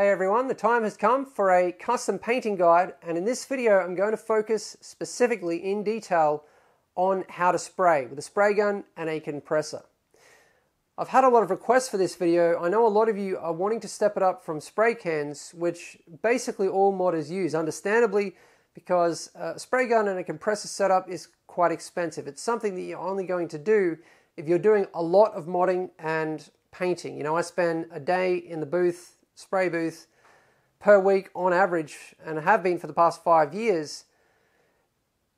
Hey everyone, the time has come for a custom painting guide, and in this video I'm going to focus specifically in detail on how to spray with a spray gun and a compressor. I've had a lot of requests for this video. I know a lot of you are wanting to step it up from spray cans, which basically all modders use, understandably, because a spray gun and a compressor setup is quite expensive. It's something that you're only going to do if you're doing a lot of modding and painting. You know, I spend a day in the booth, spray booth, per week on average, and have been for the past 5 years.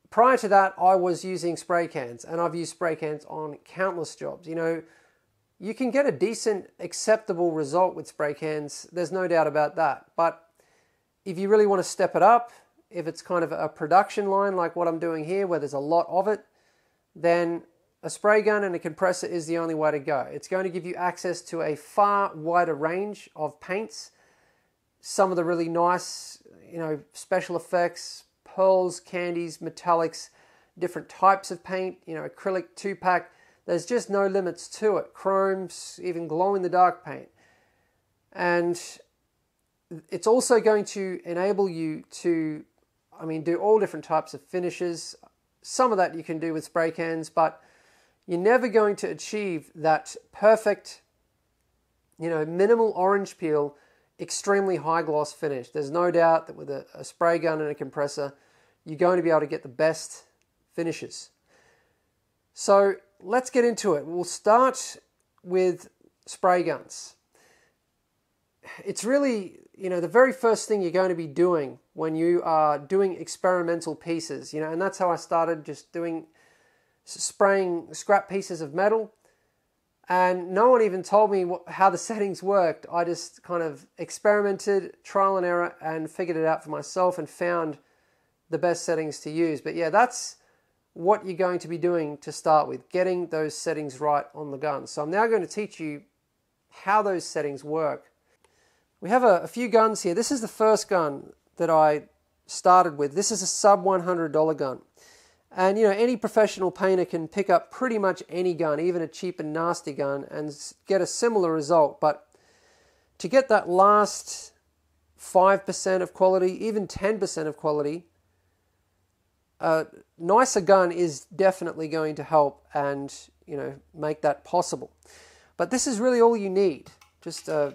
Prior to that, I was using spray cans, and I've used spray cans on countless jobs. You know, you can get a decent, acceptable result with spray cans, there's no doubt about that. But if you really want to step it up, if it's kind of a production line like what I'm doing here, where there's a lot of it, then a spray gun and a compressor is the only way to go. It's going to give you access to a far wider range of paints. Some of the really nice, you know, special effects, pearls, candies, metallics, different types of paint, you know, acrylic 2-pack. There's just no limits to it. Chromes, even glow-in-the-dark paint. And it's also going to enable you to, I mean, do all different types of finishes. Some of that you can do with spray cans, but you're never going to achieve that perfect, you know, minimal orange peel, extremely high gloss finish. There's no doubt that with a spray gun and a compressor, you're going to be able to get the best finishes. So let's get into it. We'll start with spray guns. It's really, you know, the very first thing you're going to be doing when you are doing experimental pieces, you know, and that's how I started, just doing spraying scrap pieces of metal, and no one even told me how the settings worked. I just kind of experimented, trial and error, and figured it out for myself and found the best settings to use. But yeah, that's what you're going to be doing to start with, getting those settings right on the gun. So I'm now going to teach you how those settings work. We have a few guns here. This is the first gun that I started with. This is a sub $100 gun. And you know, any professional painter can pick up pretty much any gun, even a cheap and nasty gun, and get a similar result. But to get that last 5% of quality, even 10% of quality, a nicer gun is definitely going to help and, you know, make that possible. But this is really all you need. Just a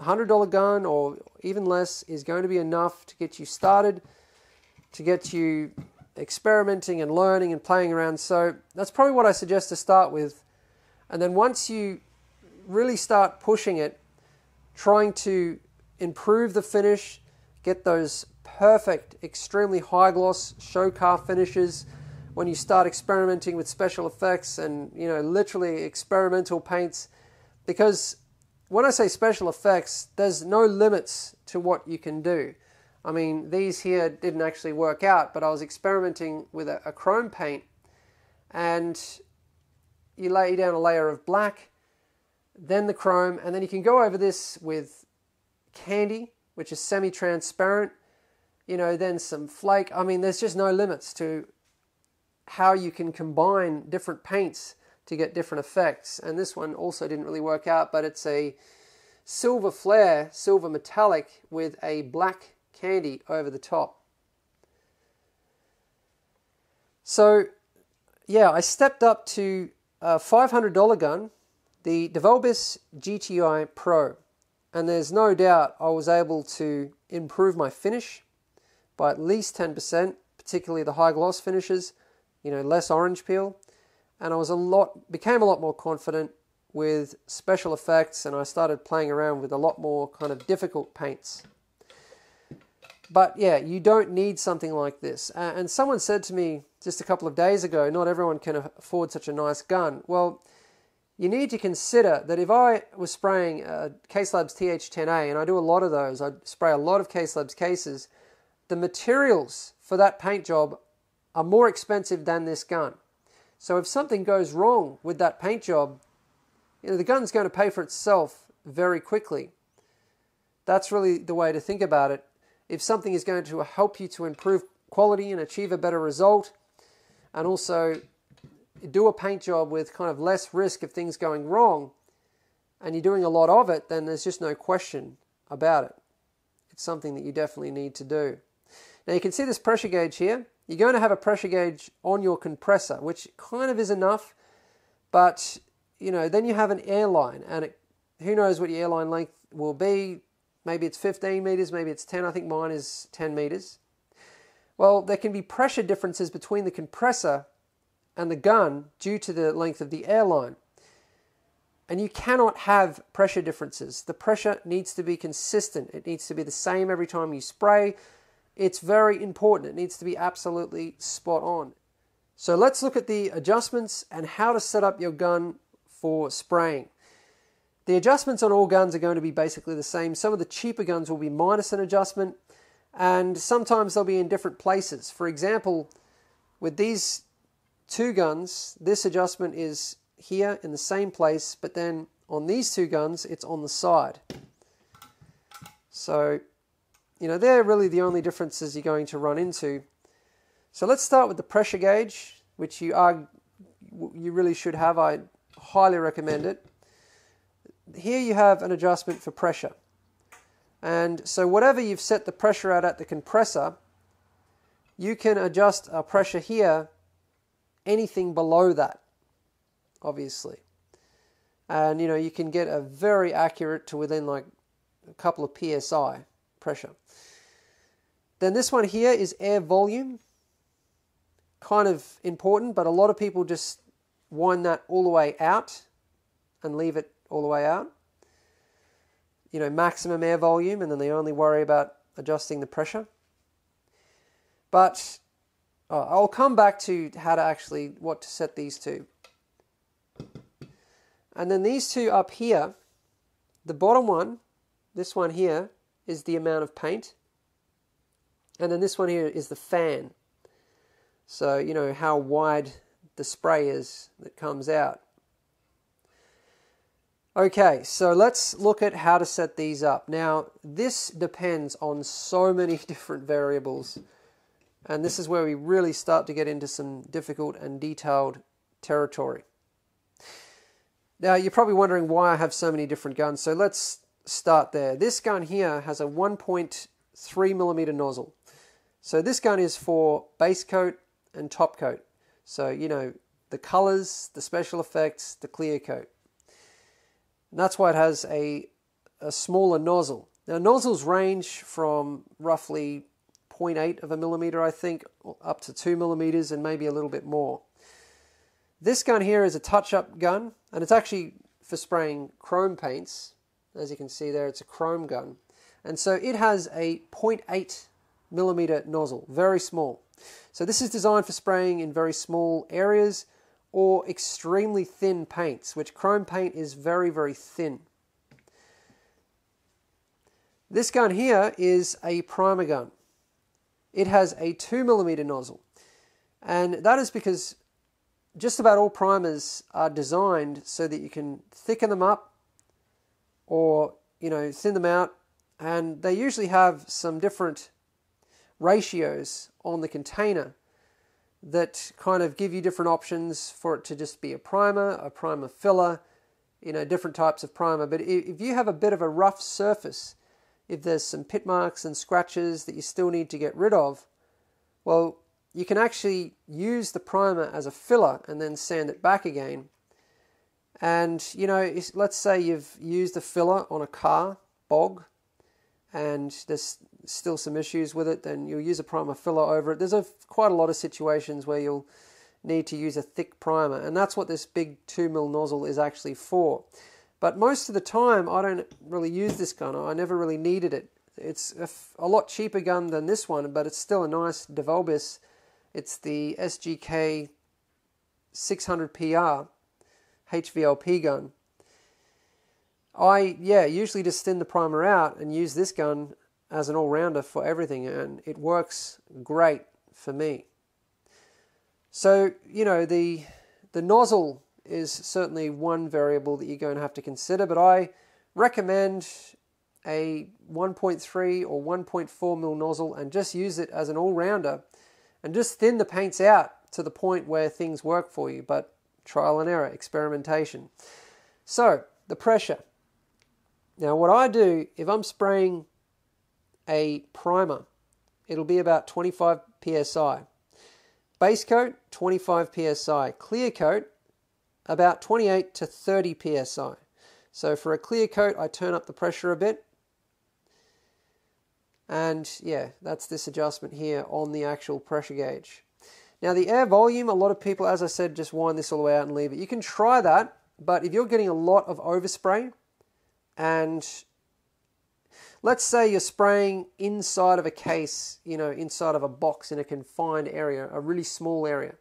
$100 gun or even less is going to be enough to get you started, to get you experimenting and learning and playing around. So that's probably what I suggest to start with. And then once you really start pushing it, trying to improve the finish, get those perfect, extremely high gloss show car finishes, when you start experimenting with special effects and, you know, literally experimental paints, because when I say special effects, there's no limits to what you can do. I mean, these here didn't actually work out, but I was experimenting with a chrome paint, and you lay down a layer of black, then the chrome, and then you can go over this with candy, which is semi-transparent, you know, then some flake. I mean, there's just no limits to how you can combine different paints to get different effects. And this one also didn't really work out, but it's a silver flare, silver metallic with a black candy over the top. So yeah, I stepped up to a $500 gun, the DeVilbiss GTI Pro, and there's no doubt I was able to improve my finish by at least 10%, particularly the high gloss finishes, you know, less orange peel, and I was became a lot more confident with special effects, and I started playing around with a lot more kind of difficult paints. But yeah, you don't need something like this. And someone said to me just a couple of days ago, not everyone can afford such a nice gun. Well, you need to consider that if I was spraying Case Labs TH10A, and I do a lot of those, I spray a lot of Case Labs cases, the materials for that paint job are more expensive than this gun. So if something goes wrong with that paint job, you know, the gun's going to pay for itself very quickly. That's really the way to think about it. If something is going to help you to improve quality and achieve a better result, and also do a paint job with kind of less risk of things going wrong, and you're doing a lot of it, then there's just no question about it. It's something that you definitely need to do. Now you can see this pressure gauge here. You're going to have a pressure gauge on your compressor, which kind of is enough, but you know, then you have an airline, and it, who knows what your airline length will be. Maybe it's 15 meters, maybe it's 10. I think mine is 10 meters. Well, there can be pressure differences between the compressor and the gun due to the length of the airline. And you cannot have pressure differences. The pressure needs to be consistent. It needs to be the same every time you spray. It's very important. It needs to be absolutely spot on. So let's look at the adjustments and how to set up your gun for spraying. The adjustments on all guns are going to be basically the same. Some of the cheaper guns will be minus an adjustment, and sometimes they'll be in different places. For example, with these two guns, this adjustment is here in the same place, but then on these two guns, it's on the side. So, you know, they're really the only differences you're going to run into. So let's start with the pressure gauge, which you really should have. I highly recommend it. Here you have an adjustment for pressure. And so whatever you've set the pressure at the compressor, you can adjust our pressure here, anything below that, obviously. And you know, you can get a very accurate to within like a couple of PSI pressure. Then this one here is air volume. Kind of important, but a lot of people just wind that all the way out and leave it all the way out. You know, maximum air volume, and then they only worry about adjusting the pressure. But I'll come back to how to actually, what to set these to. And then these two up here, the bottom one, this one here is the amount of paint. And then this one here is the fan. So, you know, how wide the spray is that comes out. Okay, so let's look at how to set these up. Now, this depends on so many different variables, and this is where we really start to get into some difficult and detailed territory. Now, you're probably wondering why I have so many different guns, so let's start there. This gun here has a 1.3mm nozzle. So this gun is for base coat and top coat. So, you know, the colors, the special effects, the clear coat. And that's why it has a smaller nozzle. Now, nozzles range from roughly 0.8mm, I think, up to 2mm and maybe a little bit more. This gun here is a touch-up gun, and it's actually for spraying chrome paints. As you can see there, it's a chrome gun. And so it has a 0.8mm nozzle, very small. So this is designed for spraying in very small areas, or extremely thin paints, which chrome paint is very, very thin. This gun here is a primer gun. It has a 2mm nozzle, and that is because just about all primers are designed so that you can thicken them up or, you know, thin them out, and they usually have some different ratios on the container that kind of give you different options for it to just be a primer filler, you know, different types of primer. But if you have a bit of a rough surface, if there's some pit marks and scratches that you still need to get rid of, well, you can actually use the primer as a filler and then sand it back again. And, you know, let's say you've used the filler on a car bog and there's still some issues with it, then you'll use a primer filler over it. There's quite a lot of situations where you'll need to use a thick primer, and that's what this big 2mm nozzle is actually for. But most of the time, I don't really use this gun. I never really needed it. It's a lot cheaper gun than this one, but it's still a nice DeVilbiss. It's the SGK 600PR HVLP gun. I usually just thin the primer out and use this gun as an all-rounder for everything, and it works great for me. So, you know, the nozzle is certainly one variable that you're going to have to consider, but I recommend a 1.3 or 1.4mm nozzle and just use it as an all-rounder and just thin the paints out to the point where things work for you, but trial and error, experimentation. So, the pressure. Now, what I do, if I'm spraying a primer. It'll be about 25 psi. Base coat, 25 psi. Clear coat, about 28 to 30 psi. So for a clear coat, I turn up the pressure a bit. And yeah, that's this adjustment here on the actual pressure gauge. Now the air volume, a lot of people, as I said, just wind this all the way out and leave it. You can try that, but if you're getting a lot of overspray, and let's say you're spraying inside of a case, you know, inside of a box in a confined area, a really small area,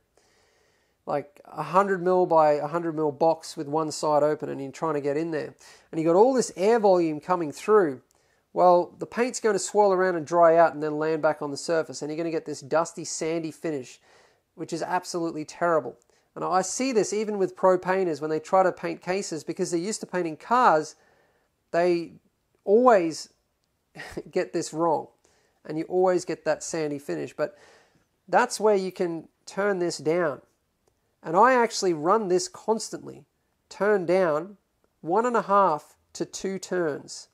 like 100 mil by 100 mil box with one side open, and you're trying to get in there, and you got all this air volume coming through. Well, the paint's going to swirl around and dry out and then land back on the surface, and you're going to get this dusty, sandy finish, which is absolutely terrible. And I see this even with pro painters when they try to paint cases, because they're used to painting cars, they always get this wrong, and you always get that sandy finish. But that's where you can turn this down. And I actually run this constantly, turn down 1.5 to 2 turns.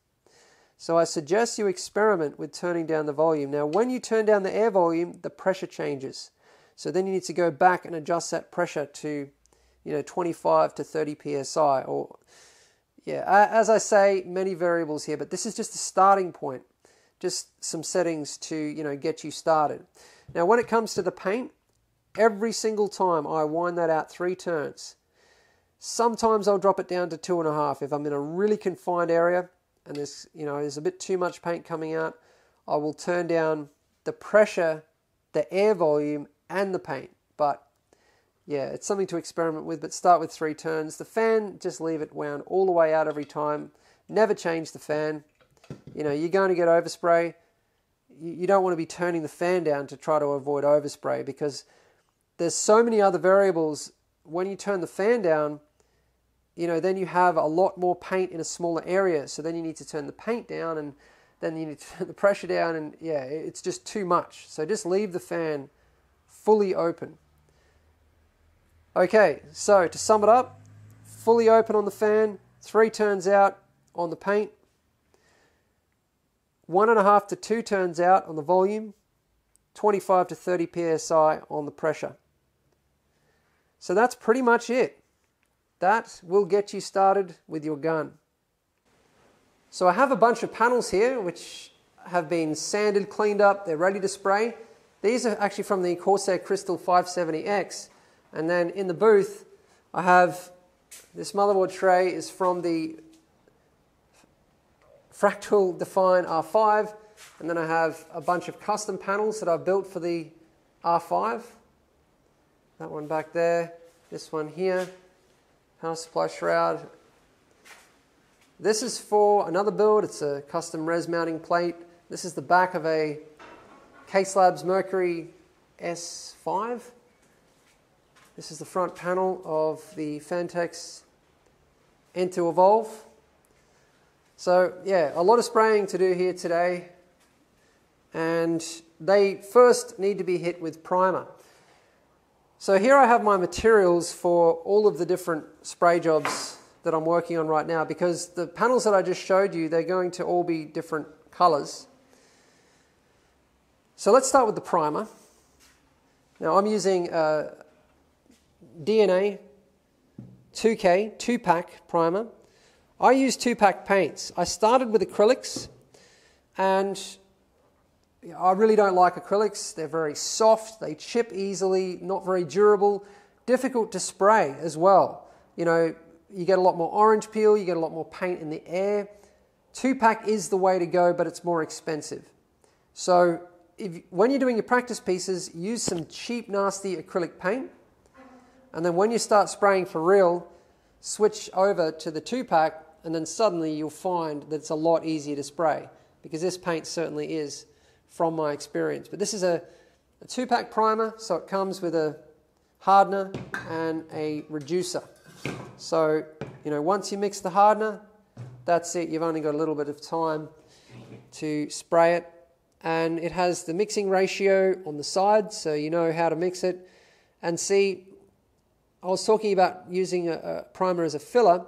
So I suggest you experiment with turning down the volume. Now when you turn down the air volume, the pressure changes. So then you need to go back and adjust that pressure to, you know, 25 to 30 psi. Or yeah, as I say, many variables here, but this is just a starting point. Just some settings to, you know, get you started. Now when it comes to the paint, every single time I wind that out 3 turns. Sometimes I'll drop it down to 2.5 if I'm in a really confined area, and there's, you know, there's a bit too much paint coming out. I will turn down the pressure, the air volume, and the paint. But yeah, it's something to experiment with, but start with 3 turns. The fan, just leave it wound all the way out every time. Never change the fan. You know, you're going to get overspray. You don't want to be turning the fan down to try to avoid overspray, because there's so many other variables. When you turn the fan down, you know, then you have a lot more paint in a smaller area, so then you need to turn the paint down, and then you need to turn the pressure down, and yeah, it's just too much. So just leave the fan fully open. Okay, so to sum it up, fully open on the fan, 3 turns out on the paint, 1.5 to 2 turns out on the volume, 25 to 30 psi on the pressure. So that's pretty much it. That will get you started with your gun. So I have a bunch of panels here which have been sanded, cleaned up, they're ready to spray. These are actually from the Corsair Crystal 570X. And then in the booth, I have this motherboard tray is from the Fractal Define R5. And then I have a bunch of custom panels that I've built for the R5. That one back there, this one here. Power supply shroud. This is for another build. It's a custom res mounting plate. This is the back of a Case Labs Mercury S5. This is the front panel of the Fantex Into Evolve. So yeah, a lot of spraying to do here today. And they first need to be hit with primer. So here I have my materials for all of the different spray jobs that I'm working on right now, because the panels that I just showed you, they're going to all be different colors. So let's start with the primer. Now I'm using DNA 2K 2-pack primer. I use 2-pack paints. I started with acrylics, and I really don't like acrylics. They're very soft, they chip easily, not very durable, difficult to spray as well. You know, you get a lot more orange peel, you get a lot more paint in the air. 2-pack is the way to go, but it's more expensive. So when you're doing your practice pieces, use some cheap, nasty acrylic paint. And then when you start spraying for real, switch over to the 2-pack, and then suddenly you'll find that it's a lot easier to spray, because this paint certainly is, from my experience. But this is a 2-pack primer, so it comes with a hardener and a reducer. So, you know, once you mix the hardener, that's it. You've only got a little bit of time to spray it. And it has the mixing ratio on the side, so you know how to mix it. And see, I was talking about using a primer as a filler.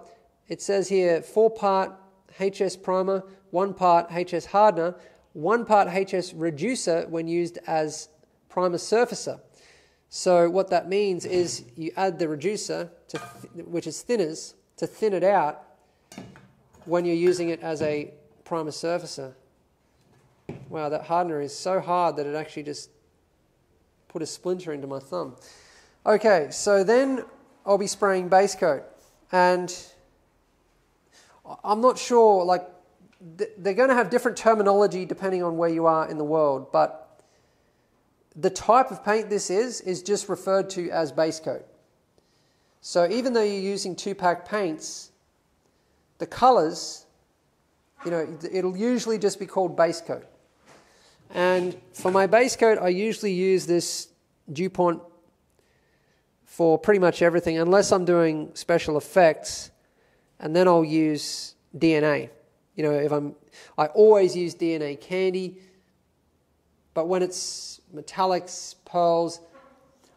It says here 4-part HS primer, 1-part HS hardener. one part HS reducer when used as primer surfacer. So what that means is you add the reducer, which is thinners, to thin it out when you're using it as a primer surfacer. Wow, that hardener is so hard that it actually just put a splinter into my thumb. Okay, so then I'll be spraying base coat, and I'm not sure, like, they're going to have different terminology depending on where you are in the world, but the type of paint this is just referred to as base coat. So even though you're using two-pack paints, the colors, you know, it'll usually just be called base coat. And for my base coat, I usually use this DuPont for pretty much everything, unless I'm doing special effects, and then I'll use DNA. You know, I always use DNA candy, but when it's metallics, pearls,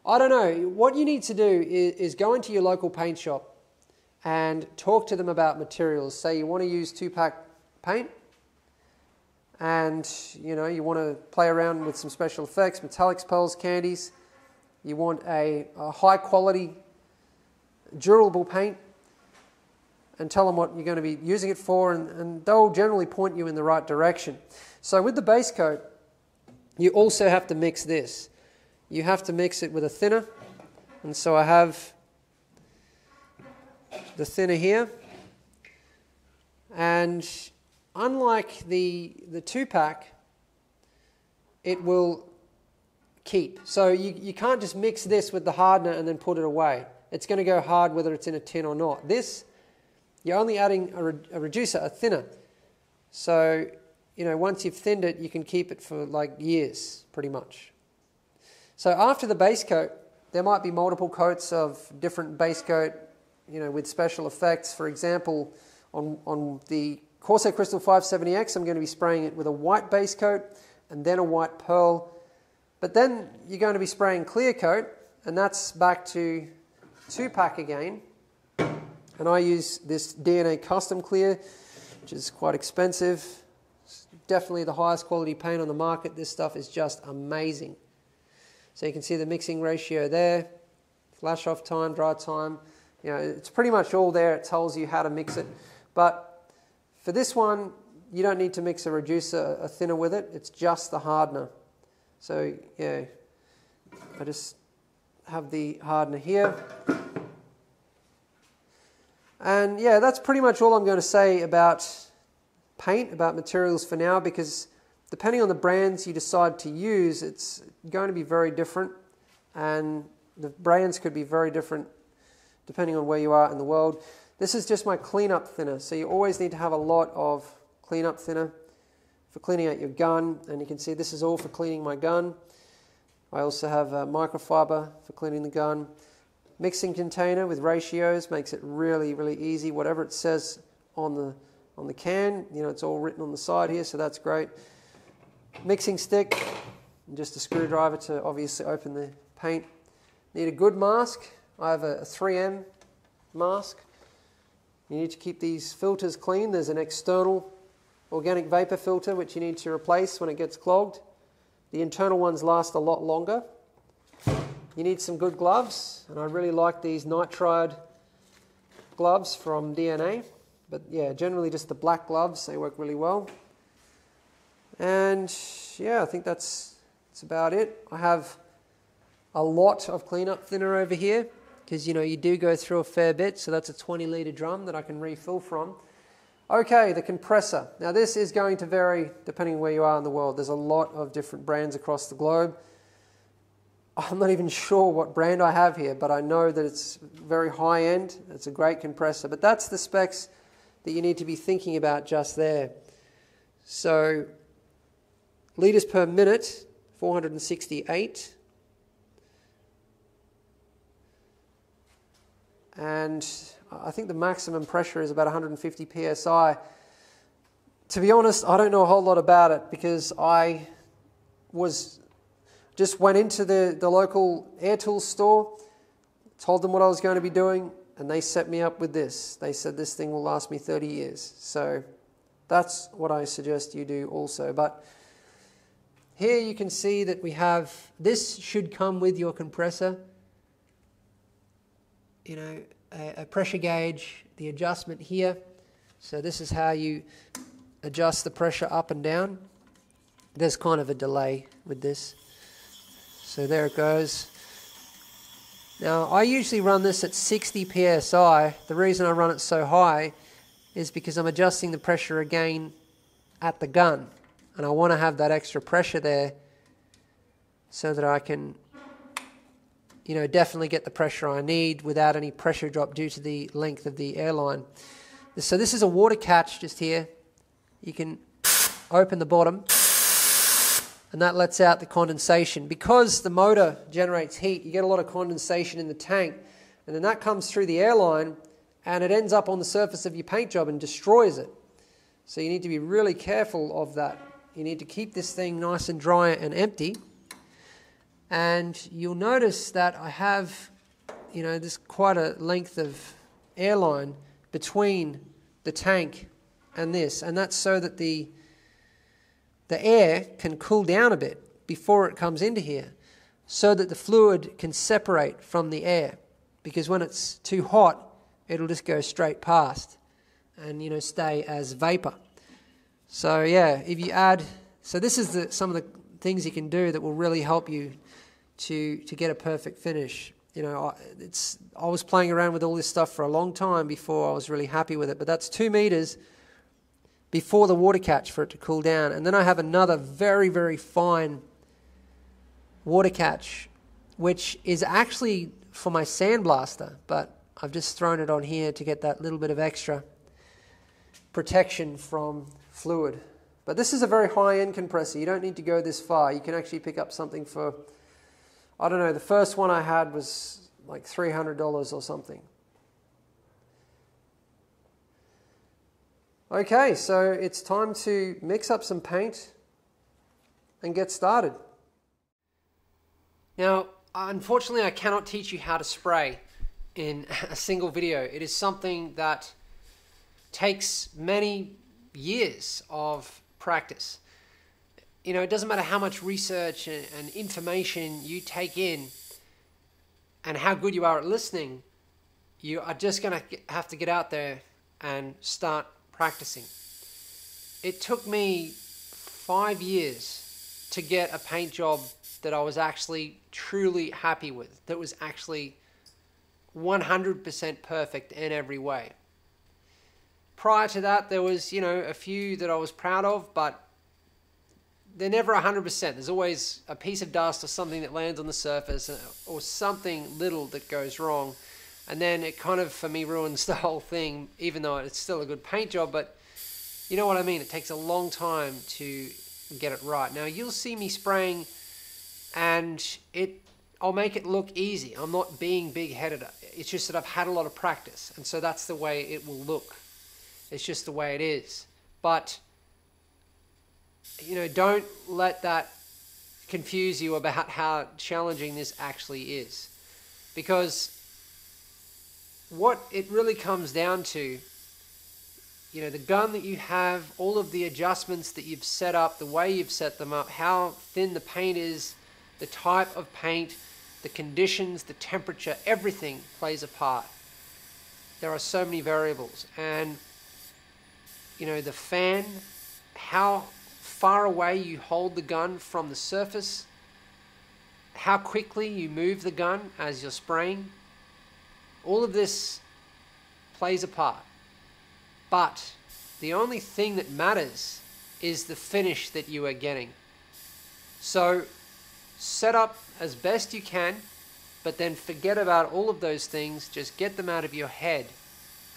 I don't know. What you need to do is go into your local paint shop and talk to them about materials. Say you want to use two-pack paint, and you know, you want to play around with some special effects, metallics, pearls, candies. You want a high-quality, durable paint, and tell them what you're going to be using it for, and they'll generally point you in the right direction. So with the base coat, you also have to mix this. You have to mix it with a thinner, and so I have the thinner here, and unlike the two-pack, it will keep. So you can't just mix this with the hardener and then put it away. It's going to go hard whether it's in a tin or not. This, you're only adding a reducer, a thinner. So, you know, once you've thinned it, you can keep it for like years, pretty much. So after the base coat, there might be multiple coats of different base coat, you know, with special effects. For example, on the Corsair Crystal 570X, I'm going to be spraying it with a white base coat and then a white pearl. But then you're going to be spraying clear coat, and that's back to two-pack again. And I use this DNA Custom Clear, which is quite expensive. It's definitely the highest quality paint on the market. This stuff is just amazing. So you can see the mixing ratio there, flash off time, dry time. You know, it's pretty much all there. It tells you how to mix it. But for this one, you don't need to mix a reducer, a thinner with it. It's just the hardener. So yeah, I just have the hardener here. And yeah, that's pretty much all I'm going to say about paint, about materials for now, because depending on the brands you decide to use, it's going to be very different, and the brands could be very different depending on where you are in the world. This is just my cleanup thinner, so you always need to have a lot of cleanup thinner for cleaning out your gun, and you can see this is all for cleaning my gun. I also have a microfiber for cleaning the gun. Mixing container with ratios makes it really, really easy. Whatever it says on the can, you know, it's all written on the side here, so that's great. Mixing stick, and just a screwdriver to obviously open the paint. Need a good mask. I have a 3M mask. You need to keep these filters clean. There's an external organic vapor filter which you need to replace when it gets clogged. The internal ones last a lot longer. You need some good gloves, and I really like these nitride gloves from DNA, but yeah, generally just the black gloves, they work really well. And yeah, I think that's about it. I have a lot of cleanup thinner over here, because you know, you do go through a fair bit, so that's a 20-litre drum that I can refill from. Okay, the compressor. Now this is going to vary depending on where you are in the world. There's a lot of different brands across the globe. I'm not even sure what brand I have here, but I know that it's very high end. It's a great compressor, but that's the specs that you need to be thinking about just there. So liters per minute, 468. And I think the maximum pressure is about 150 PSI. To be honest, I don't know a whole lot about it, because I just went into the local Air Tools store, told them what I was going to be doing, and they set me up with this. They said this thing will last me 30 years. So that's what I suggest you do also. But Here you can see that we have, this should come with your compressor, you know, a pressure gauge, the adjustment here. So this is how you adjust the pressure up and down. There's kind of a delay with this. So there it goes. Now I usually run this at 60 psi. The reason I run it so high is because I'm adjusting the pressure again at the gun, and I want to have that extra pressure there so that I can, you know, definitely get the pressure I need without any pressure drop due to the length of the airline. So this is a water catch just here. You can open the bottom and that lets out the condensation. Because the motor generates heat, you get a lot of condensation in the tank, and then that comes through the airline and it ends up on the surface of your paint job and destroys it. So you need to be really careful of that. You need to keep this thing nice and dry and empty. And you'll notice that I have, you know, there's quite a length of airline between the tank and this. And that's so that the air can cool down a bit before it comes into here, so that the fluid can separate from the air. Because when it's too hot, it'll just go straight past and, you know, stay as vapor. So yeah, if you add, so this is the, some of the things you can do that will really help you to get a perfect finish. You know, I was playing around with all this stuff for a long time before I was really happy with it, but that's 2 meters before the water catch for it to cool down. And then I have another very, very fine water catch, which is actually for my sandblaster, but I've just thrown it on here to get that little bit of extra protection from fluid. But this is a very high-end compressor. You don't need to go this far. You can actually pick up something for, I don't know, the first one I had was like $300 or something. Okay, so it's time to mix up some paint and get started. Now, unfortunately, I cannot teach you how to spray in a single video. It is something that takes many years of practice. You know, it doesn't matter how much research and information you take in and how good you are at listening, you are just going to have to get out there and start practicing. It took me 5 years to get a paint job that I was actually truly happy with, that was actually 100% perfect in every way. Prior to that, there was, you know, a few that I was proud of, but they're never 100%. There's always a piece of dust or something that lands on the surface or something little that goes wrong. And then it kind of, for me, ruins the whole thing, even though it's still a good paint job. But you know what I mean? It takes a long time to get it right. Now, you'll see me spraying and I'll make it look easy. I'm not being big-headed. It's just that I've had a lot of practice. And so that's the way it will look. It's just the way it is. But, you know, don't let that confuse you about how challenging this actually is. Because what it really comes down to, you know, the gun that you have, all of the adjustments that you've set up, the way you've set them up, how thin the paint is, the type of paint, the conditions, the temperature, everything plays a part. There are so many variables. And you know, the fan, how far away you hold the gun from the surface, how quickly you move the gun as you're spraying. All of this plays a part. But the only thing that matters is the finish that you are getting. So set up as best you can, but then forget about all of those things. Just get them out of your head.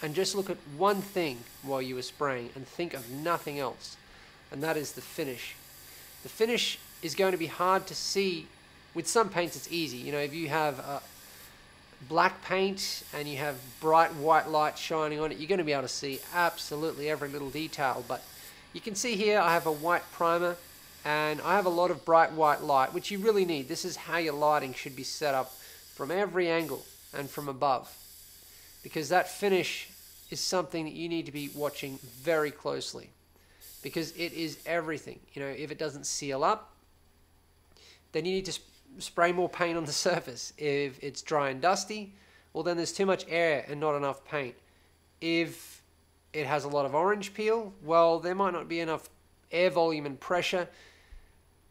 And just look at one thing while you were spraying and think of nothing else. And that is the finish. The finish is going to be hard to see. With some paints it's easy. You know, if you have black paint and you have bright white light shining on it, you're going to be able to see absolutely every little detail. But you can see here I have a white primer and I have a lot of bright white light, which you really need. This is how your lighting should be set up, from every angle and from above. Because that finish is something that you need to be watching very closely, because it is everything. You know, if it doesn't seal up, then you need to spray more paint on the surface. If it's dry and dusty, well then there's too much air and not enough paint. If it has a lot of orange peel, well there might not be enough air volume and pressure.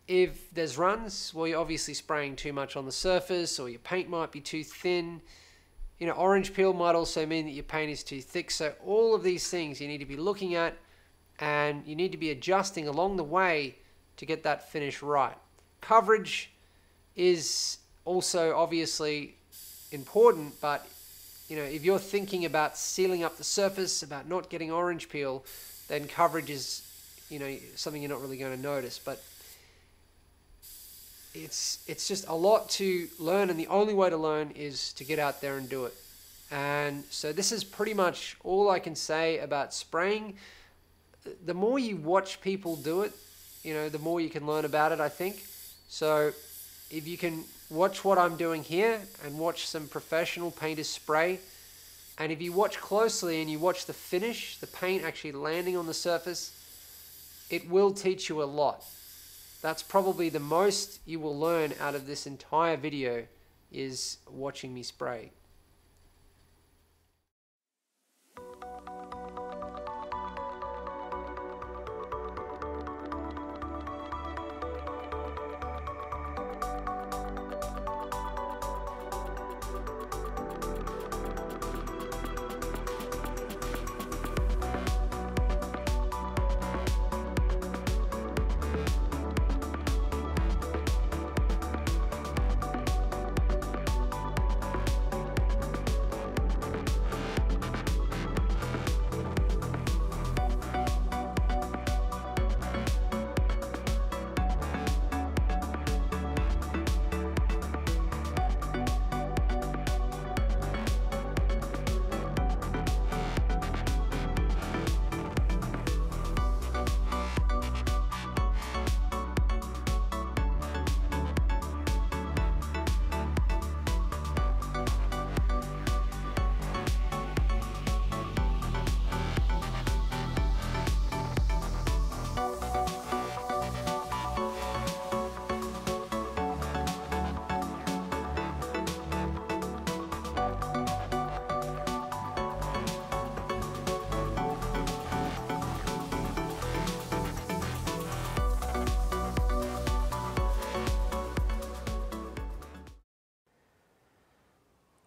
If there's runs, well you're obviously spraying too much on the surface, or your paint might be too thin. You know, orange peel might also mean that your paint is too thick. So all of these things you need to be looking at, and you need to be adjusting along the way to get that finish right. Coverage is also obviously important, but you know, if you're thinking about sealing up the surface, about not getting orange peel, then coverage is, you know, something you're not really going to notice. But it's just a lot to learn, and the only way to learn is to get out there and do it. And so this is pretty much all I can say about spraying. The more you watch people do it, you know, the more you can learn about it, I think. So if you can watch what I'm doing here and watch some professional painters spray, and if you watch closely and you watch the finish, the paint actually landing on the surface, it will teach you a lot. That's probably the most you will learn out of this entire video, is watching me spray.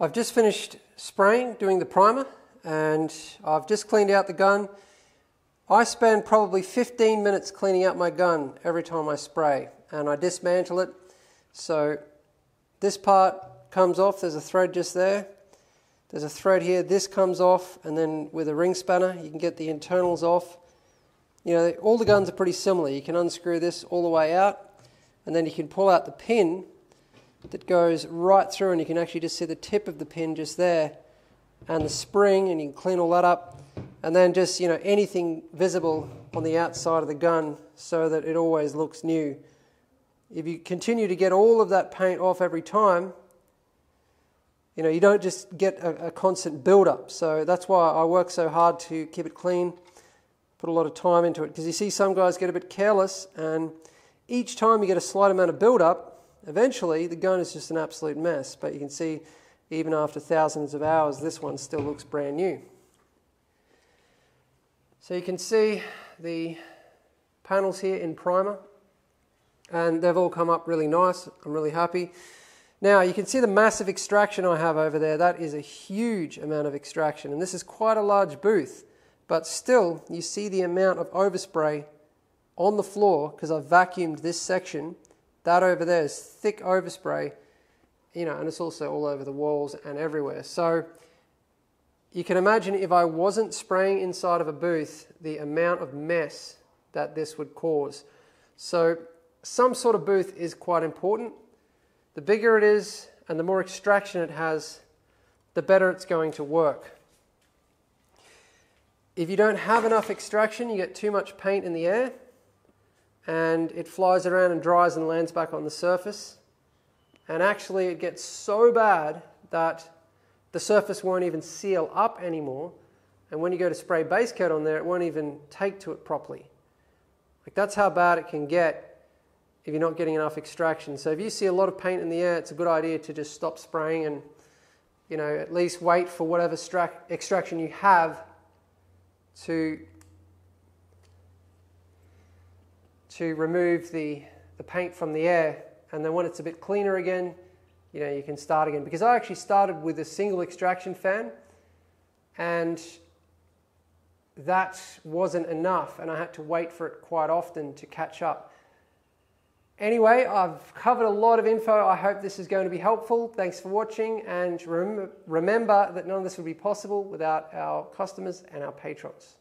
I've just finished spraying, doing the primer, and I've just cleaned out the gun. I spend probably 15 minutes cleaning out my gun every time I spray, and I dismantle it. So this part comes off, there's a thread just there. There's a thread here, this comes off, and then with a ring spanner you can get the internals off. You know, all the guns are pretty similar. You can unscrew this all the way out, and then you can pull out the pin that goes right through, and you can actually just see the tip of the pin just there, and the spring, and you can clean all that up, and then just, you know, anything visible on the outside of the gun so that it always looks new. If you continue to get all of that paint off every time, you know, you don't just get a constant build-up. So that's why I work so hard to keep it clean, put a lot of time into it, because you see some guys get a bit careless, and each time you get a slight amount of build-up, eventually the gun is just an absolute mess. But you can see, even after thousands of hours, this one still looks brand new. So you can see the panels here in primer, and they've all come up really nice. I'm really happy. Now you can see the massive extraction I have over there. That is a huge amount of extraction, and this is quite a large booth, but still you see the amount of overspray on the floor, because I've vacuumed this section. That over there is thick overspray, you know, and it's also all over the walls and everywhere. So you can imagine, if I wasn't spraying inside of a booth, the amount of mess that this would cause. So some sort of booth is quite important. The bigger it is and the more extraction it has, the better it's going to work. If you don't have enough extraction, you get too much paint in the air, and it flies around and dries and lands back on the surface. And actually it gets so bad that the surface won't even seal up anymore, and when you go to spray base coat on there, it won't even take to it properly. Like, that's how bad it can get if you're not getting enough extraction. So if you see a lot of paint in the air, it's a good idea to just stop spraying and, you know, at least wait for whatever extraction you have to remove the paint from the air. And then when it's a bit cleaner again, you know, you can start again. Because I actually started with a single extraction fan and that wasn't enough, and I had to wait for it quite often to catch up. Anyway, I've covered a lot of info. I hope this is going to be helpful. Thanks for watching, and remember that none of this would be possible without our customers and our patrons.